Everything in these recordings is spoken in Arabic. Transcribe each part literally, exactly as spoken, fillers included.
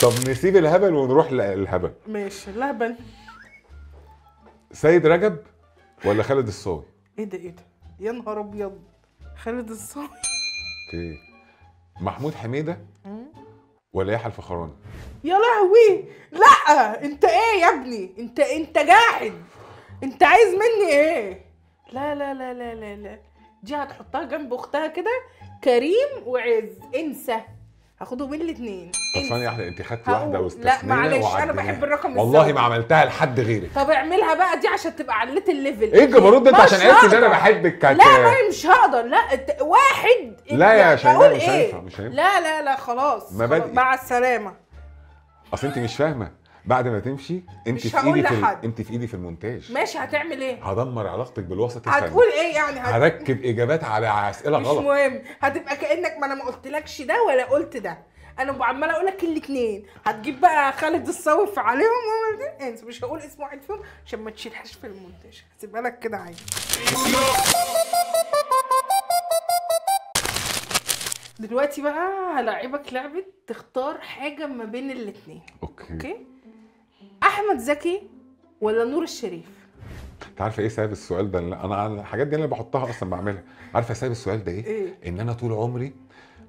طب نسيب الهبل ونروح للهبل. ماشي الهبل. سيد رجب ولا خالد الصاوي؟ ايه ده ايه ده؟ يا نهار ابيض، خالد الصاوي. اوكي. محمود حميده ولا يحيى الفخراني؟ يا لهوي، لا انت ايه يا ابني؟ انت انت جاحد، انت عايز مني ايه؟ لا لا لا لا لا لا، دي هتحطها جنب اختها كده، كريم وعز، انسى. هاخده من الاثنين. طب ثانية واحدة، انت خدت واحدة واستثنيتها. لا معلش، انا بحب الرقم السبعة والله ما عملتها لحد غيرك. طب اعملها بقى دي عشان تبقى عليت الليفل. ايه الجبروت ده؟ انت عشان عرفت ان انا بحبك كانت. لا انا مش هقدر، لا واحد. لا يا شيماء مش هينفع، مش هينفع. لا لا لا خلاص، مبادئ مع السلامة. اصل انت مش فاهمة، بعد ما تمشي انت في ايدي في انت في ايدي في المونتاج. ماشي هتعمل ايه؟ هدمر علاقتك بالوسط الفني. هتقول ايه يعني؟ هت... هركب اجابات على اسئله غلط. مش مهم، هتبقى كانك ما انا ما قلتلكش ده ولا قلت ده، انا عماله اقول لك الاثنين. هتجيب بقى خالد الصاوي عليهم، انسى، مش هقول اسم واحد فيهم عشان ما تشيلهاش في المونتاج، هسيبها لك كده عادي. دلوقتي بقى هلاعبك لعبه تختار حاجه ما بين الاثنين. اوكي اوكي. احمد زكي ولا نور الشريف؟ انت عارفه ايه سبب السؤال ده؟ انا الحاجات دي انا بحطها اصلا بعملها. عارفه سبب السؤال ده ايه؟ إيه؟ ان انا طول عمري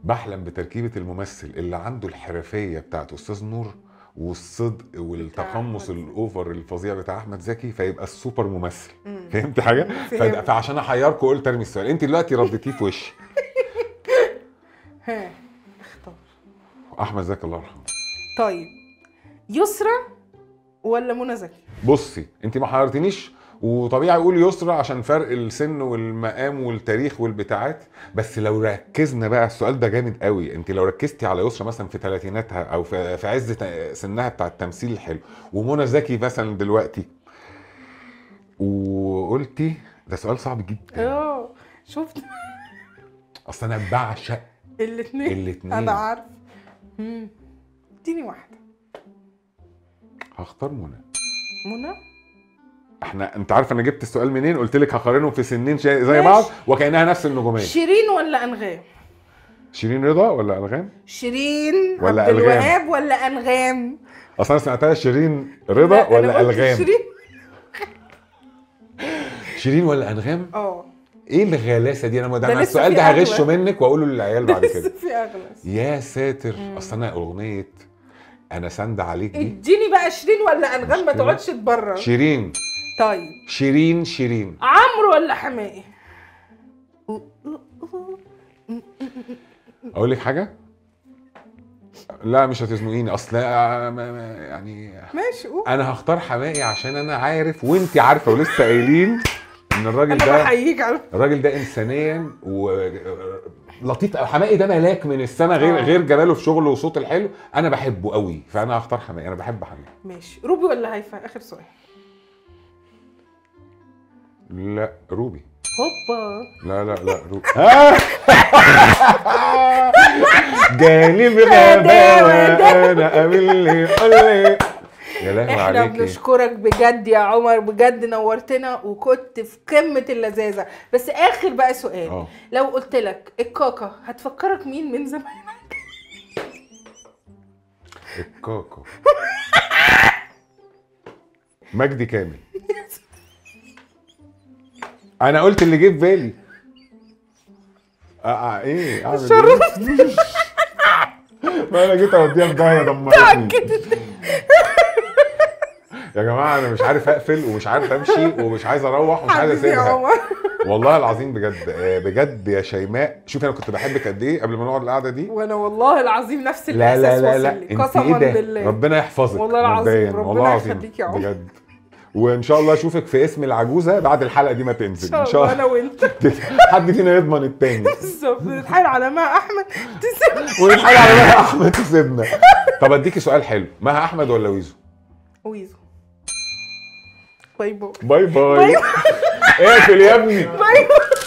بحلم بتركيبه الممثل اللي عنده الحرفيه بتاعت استاذ نور والصدق والتقمص الاوفر الفظيع بتاع احمد زكي، فيبقى السوبر ممثل. فهمت حاجه؟ فعشان احيركم قلت ارمي السؤال، انت دلوقتي رديتيه في وشي. ها اختار. احمد زكي الله يرحمه. طيب يسرى ولا منى زكي؟ بصي انت ما حيرتنيش، وطبيعي اقول يسرى عشان فرق السن والمقام والتاريخ والبتاعات، بس لو ركزنا بقى السؤال ده جامد قوي. انت لو ركزتي على يسرى مثلا في ثلاثيناتها او في عز سنها بتاع التمثيل الحلو، ومنى زكي مثلا دلوقتي، وقلتي ده سؤال صعب جدا. اه شفت، اصل انا بعشق الاثنين الاثنين انا عارف. امم اديني واحده. هختار منى. منى؟ احنا انت عارفه انا جبت السؤال منين؟ قلت لك هقارنهم في سنين زي بعض وكانها نفس النجوميه. شيرين ولا انغام؟ شيرين رضا ولا انغام؟ شيرين ولا عبد الوهاب ولا انغام؟ اصل انا سمعتها شيرين رضا ولا انغام؟ شيرين شيرين ولا انغام؟ اه ايه الغلاسه دي؟ انا ده انا السؤال ده هغشه منك واقوله للعيال بعد كده. لسه في اغلس. يا ساتر، اصل انا اغنيه أنا سند عليك دي اديني بقى شيرين ولا أنغام، ما تقعدش تبرر. شيرين. طيب شيرين شيرين. عمرو ولا حماقي؟ أقول لك حاجة؟ لا مش هتزنقيني، أصل يعني ماشي قول. أنا هختار حماقي عشان أنا عارف وأنت عارفة ولسه قايلين إن الراجل ده أنا بحييك على الراجل ده إنسانيا و لطيف. حماقي ده ملاك من السما، غير آه. غير جماله في شغله وصوته الحلو، انا بحبه قوي، فانا هختار حماقي، انا بحب حماقي. ماشي. روبي ولا هيفا؟ اخر سؤال. لا روبي. هوبا. لا لا لا روبي. جاني بغباوة انا قابل لي قولي. يا لهوي عليكي، احنا بنشكرك بجد يا عمر، بجد نورتنا وكنت في قمه اللذاذه. بس اخر بقى سؤال. أوه. لو قلت لك الكاكا هتفكرك مين من زمانك؟ الكاكا مجدي كامل. انا قلت اللي جه في بالي. اه ايه اعمل ايه؟ ما انا جيت اوديها في داهيه، دمرتني يا جماعه. انا مش عارف اقفل ومش عارف امشي ومش عايز اروح ومش عايز اسيبها والله العظيم. بجد بجد يا شيماء، شوفي انا كنت بحبك قد ايه قبل ما نقعد القعده دي، وانا والله العظيم نفس الاحساس. لا لا لا لا قسما بالله، ربنا يحفظك والله العظيم، ربنا يخليك يا عمر بجد. وان شاء الله اشوفك في اسم العجوزه بعد الحلقه دي ما تنزل ان شاء الله، انا وانت حد فينا يضمن التاني بالظبط. نتحايل على مها احمد تسيبنا ونتحايل على مها احمد تسيبنا. طب اديكي سؤال حلو، مها احمد ولا ويزو؟ ويزو. باي باي باي باي. اقفل يا ابني باي باي.